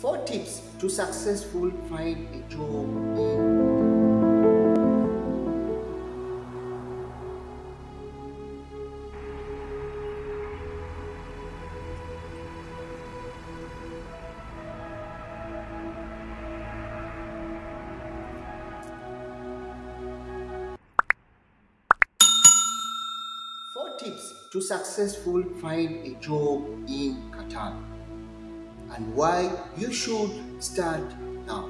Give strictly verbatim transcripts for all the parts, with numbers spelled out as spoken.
Four tips to successfully find a job in. Four tips to successfully find a job in Qatar. And why you should start now.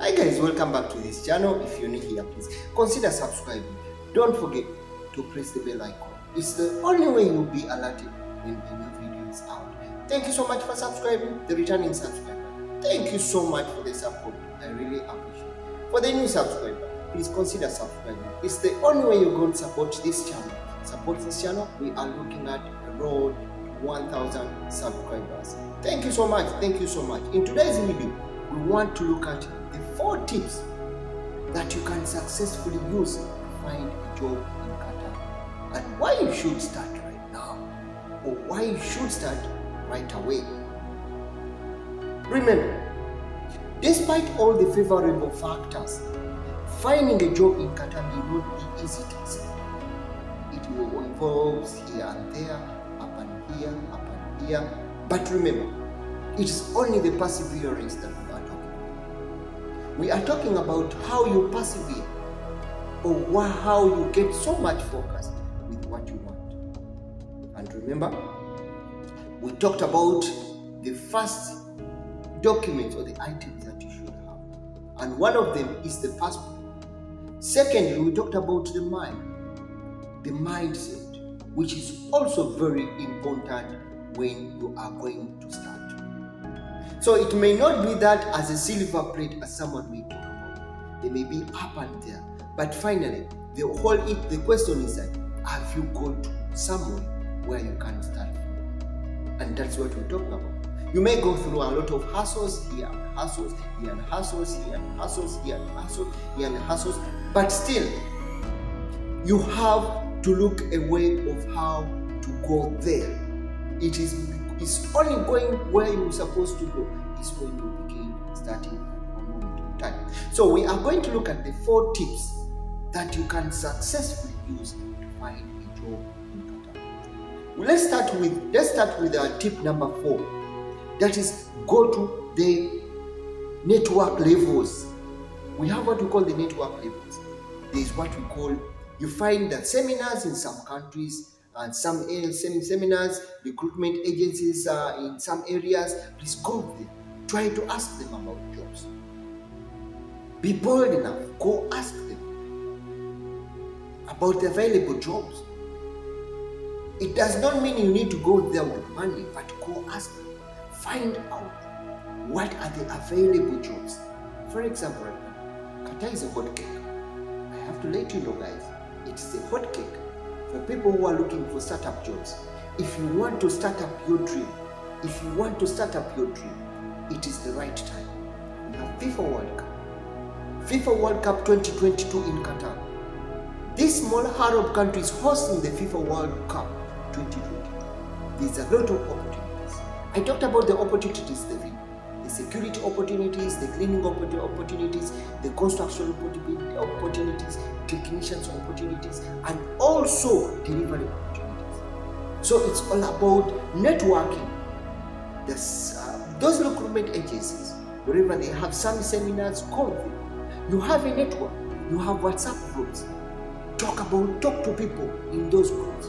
Hi guys, welcome back to this channel. If you're new here, please consider subscribing. Don't forget to press the bell icon. It's the only way you'll be alerted when the new video is out. Thank you so much for subscribing, the returning subscriber. Thank you so much for the support. I really appreciate it. For the new subscriber, please consider subscribing. It's the only way you're going to support this channel. Support this channel. We are looking at the road one thousand subscribers. Thank you so much. Thank you so much. In today's video, we want to look at the four tips that you can successfully use to find a job in Qatar, and why you should start right now, or why you should start right away. Remember, despite all the favorable factors, finding a job in Qatar may not be easy task. It will involve here and there, up and here, up and here. But remember, it is only the perseverance that we are talking about. We are talking about how you persevere, or how you get so much focused with what you want. And remember, we talked about the first documents or the items that you should have. And one of them is the passport. Secondly, we talked about the mind, the mindset, which is also very important when you are going to start. So it may not be that as a silver plate as someone may talk about. They may be up and there. But finally, the whole it, the question is that have you gone to somewhere where you can start from? And that's what we're talking about. You may go through a lot of hassles here and hassles, here and hassles, here and hassles, here and hassles, here and hassles, but still you have to look a way of how to go there. It is it's only going where you're supposed to go is when you begin starting from moment of time. So we are going to look at the four tips that you can successfully use to find a job in Qatar. Well, let's start with let's start with our tip number four. That is, go to the network levels. We have what we call the network levels. There is what we call You find that seminars in some countries and some, some seminars, recruitment agencies uh, in some areas. Please go there. Try to ask them about jobs. Be bold enough. Go ask them about the available jobs. It does not mean you need to go there with money, but go ask them. Find out what are the available jobs. For example, Qatar is a hot cake. I have to let you know, guys. It's a hot cake for people who are looking for startup jobs. If you want to start up your dream, if you want to start up your dream, it is the right time. We have FIFA World Cup. FIFA World Cup twenty twenty-two in Qatar. This small Arab country is hosting the FIFA World Cup twenty twenty-two. There's a lot of opportunities. I talked about the opportunities there. The security opportunities, the cleaning opportunities, the construction opportunities, technicians opportunities, and also delivery opportunities. So it's all about networking. This, uh, those recruitment agencies, wherever they have some seminars, go there. You have a network. You have WhatsApp groups. Talk about, talk to people in those groups.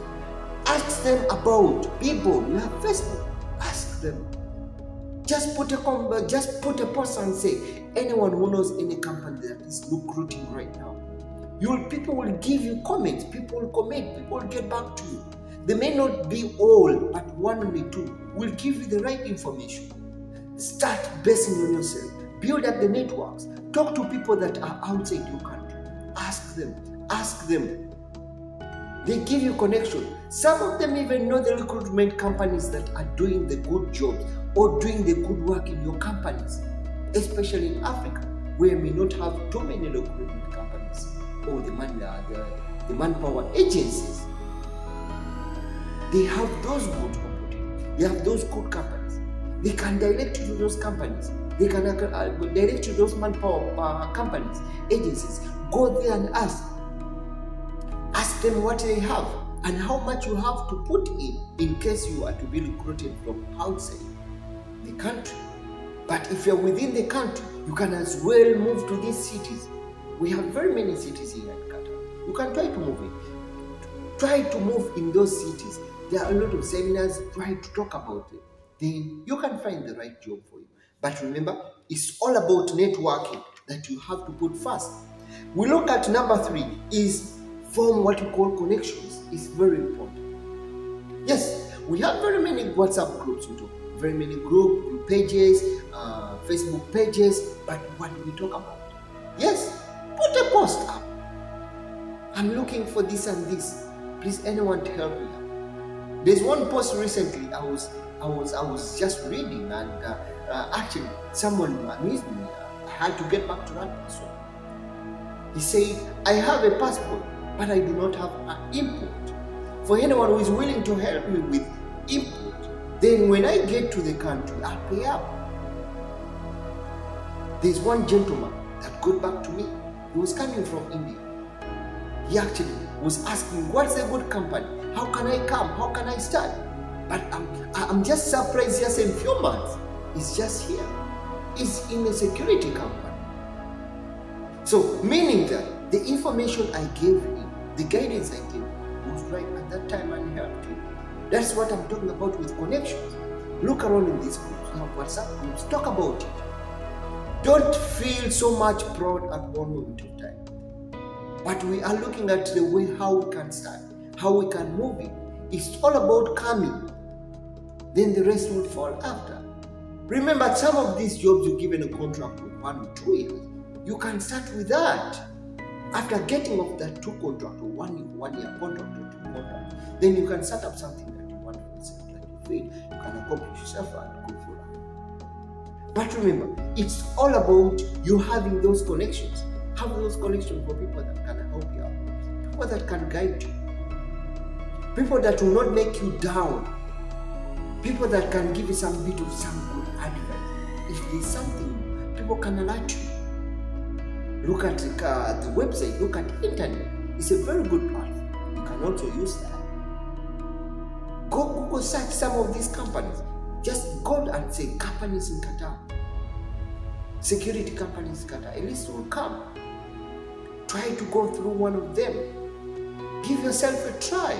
Ask them about people. You have Facebook. Ask them. Just put a just put a post and say, anyone who knows any company that is recruiting right now, you'll people will give you comments, people will comment, people will get back to you. They may not be all, but one or two will give you the right information. Start basing on yourself, build up the networks, talk to people that are outside your country, ask them, ask them. They give you connection. Some of them even know the recruitment companies that are doing the good jobs or doing the good work in your companies, especially in Africa, where we may not have too many recruitment companies or the, man, uh, the, the manpower agencies. They have those good opportunities. They have those good companies. they can direct you to those companies. They can uh, direct you to those manpower uh, companies, agencies. Go there and ask. Ask them what they have and how much you have to put in in case you are to be recruited from outside the country. But if you're within the country, you can as well move to these cities. We have very many cities here in Qatar. You can try to move in. Try to move in those cities. There are a lot of seminars. Try to talk about it. Then you can find the right job for you. But remember, it's all about networking that you have to put first. We look at number three is form what you call connections. It's very important. Yes, we have very many WhatsApp groups. We talk. Very many group, group pages, uh, Facebook pages. But what do we talk about? Yes, put a post up. I'm looking for this and this. Please, anyone to help me out. There's one post recently I was I was I was just reading, and uh, uh, actually someone amused me. I had to get back to that person. He said, "I have a passport, but I do not have an import. For anyone who is willing to help me with import, then when I get to the country, I'll pay up." There's one gentleman that got back to me. He was coming from India. He actually was asking, what's a good company? How can I come? How can I start? But I'm, I'm just surprised just in a few months. It's just here. It's in a security company. So, meaning that the information I gave you, the guidance I gave you, was right at that time and helped you. That's what I'm talking about with connections. Look around in these groups, you have WhatsApp groups, talk about it. Don't feel so much proud at one moment of time. But we are looking at the way how we can start, how we can move it. It's all about coming. Then the rest will fall after. Remember, some of these jobs you're given a contract of one or two years. You can start with that. After getting off that two contract or one year, one year contract or two contract, then you can set up something that you want for yourself, that you feel you can accomplish yourself and go for that. But remember, it's all about you having those connections. Have those connections for people that can help you out, people that can guide you, people that will not make you down, people that can give you some bit of some good advice. If there's something, people can alert you. Look at the, uh, the website, look at the internet. It's a very good platform. You can also use that. Go Google search some of these companies. Just go and say companies in Qatar, security companies in Qatar. At least will come. Try to go through one of them. Give yourself a try.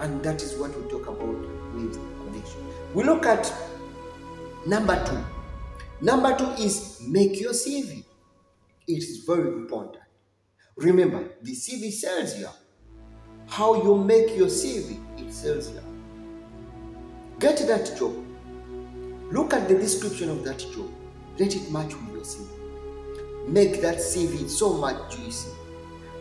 And that is what we talk about with connection. We look at number two. Number two is make your C V. It is very important. Remember, the C V sells you. How you make your C V, it sells you. Get that job. Look at the description of that job. Let it match with your C V. Make that C V so much juicy.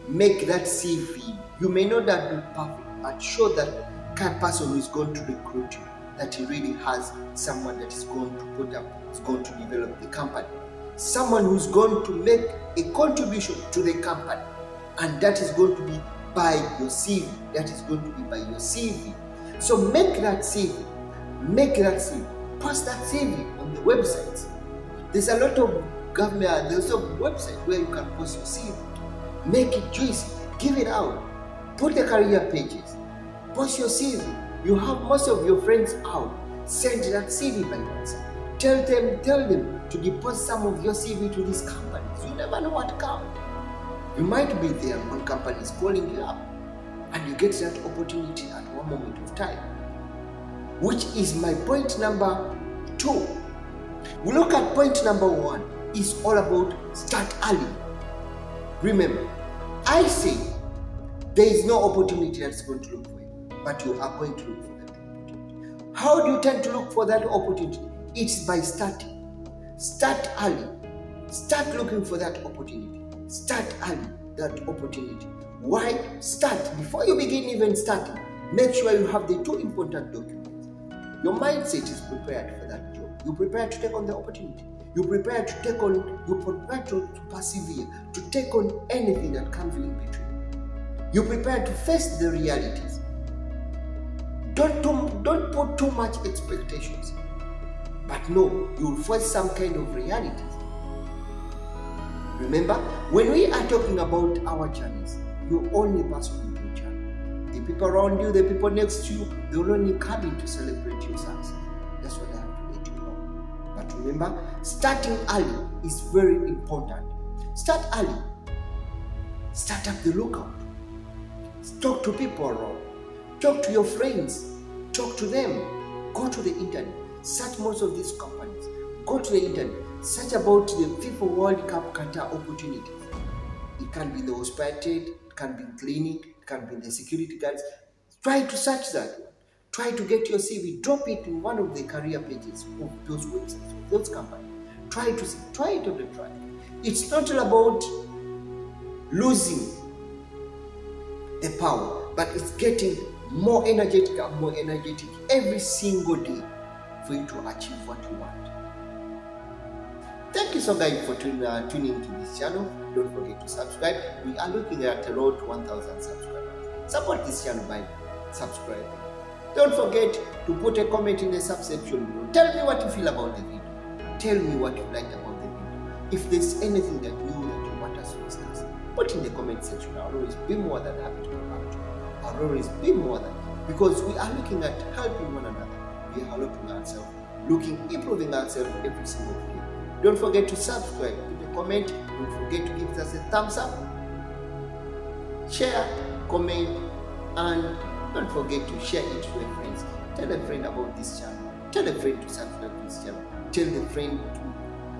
Make that C V. You may not have been perfect, but show that kind person who is going to recruit you that he really has someone that is going to put up, is going to develop the company. Someone who's going to make a contribution to the company. And that is going to be by your C V. That is going to be by your C V. So make that C V. Make that C V. Post that C V on the websites. There's a lot of government, there's a website where you can post your C V. Make it juicy, give it out, put the career pages, post your C V. You have most of your friends out, send that C V by WhatsApp. Tell them, tell them to deposit some of your C V to these companies. You never know what comes. You might be there when company is calling you up and you get that opportunity at one moment of time, which is my point number two. We look at point number one. It's all about start early. Remember, I say there is no opportunity that's going to look for you, but you are going to look for that opportunity. How do you tend to look for that opportunity? It's by starting. Start early. Start looking for that opportunity. Start early that opportunity. Why? Start. Before you begin even starting, make sure you have the two important documents. Your mindset is prepared for that job. You prepare to take on the opportunity. You prepare to take on, you prepare to persevere, to take on anything that comes in between. You prepare to face the realities. Don't, don't, don't put too much expectations. No, you'll force some kind of realities. Remember, when we are talking about our journeys, you only pass on your journey. The people around you, the people next to you, they'll only come in to celebrate your success. That's what I have to let you know. But remember, starting early is very important. Start early. Start up the lookout. Talk to people around. Talk to your friends. Talk to them. Go to the internet. Search most of these companies. Go to the internet. Search about the FIFA World Cup Qatar opportunities. It can be the hospital, it can be clinic, it can be the security guards. Try to search that. Try to get your C V. Drop it in one of the career pages of those websites, of those companies. Try to see. Try it on the try. It's not all about losing the power, but it's getting more energetic and more energetic every single day for you to achieve what you want. Thank you so guys for tuning uh, tuning into this channel. Don't forget to subscribe. We are looking at a road to one thousand subscribers. Support this channel by subscribing. Don't forget to put a comment in the sub section below. Tell me what you feel about the video. Tell me what you liked about the video. If there's anything that you that you want us to discuss, put in the comment section. I'll always be more than happy to come out. I'll always be more than because we are looking at helping one another. We are helping ourselves, looking, improving ourselves every single day. Don't forget to subscribe, put a comment, don't forget to give us a thumbs up, share, comment, and don't forget to share it to your friends. Tell a friend about this channel, tell a friend to subscribe to this channel, tell the friend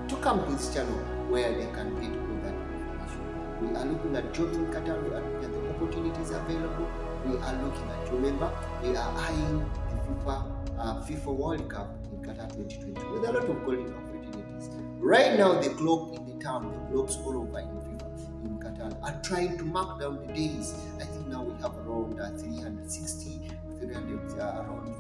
to, to come to this channel where they can get all that information. We are looking at jobs in Qatar, we are looking at the opportunities available, we are looking at, remember, we are eyeing the FIFA, uh, FIFA World Cup in Qatar twenty twenty with a lot of golden opportunities. Right now, the clock in the town, the clocks all over in FIFA in Qatar are trying to mark down the days. I think now we have around uh, three hundred sixty, three hundred, uh, around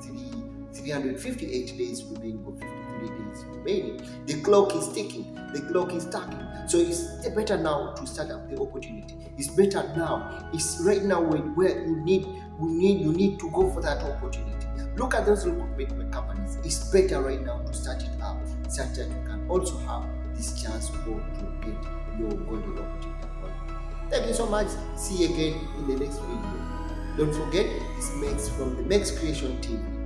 three hundred fifty-eight days remaining, or fifty-three days remaining. The clock is ticking, the clock is ticking. So it's better now to start up the opportunity. It's better now. It's right now when where you need, you need, you need to go for that opportunity. Look at those recruitment companies. It's better right now to start it up, such that you can also have this chance to get your golden opportunity. Thank you so much. See you again in the next video. Don't forget, it's Max from the Max Creation T V.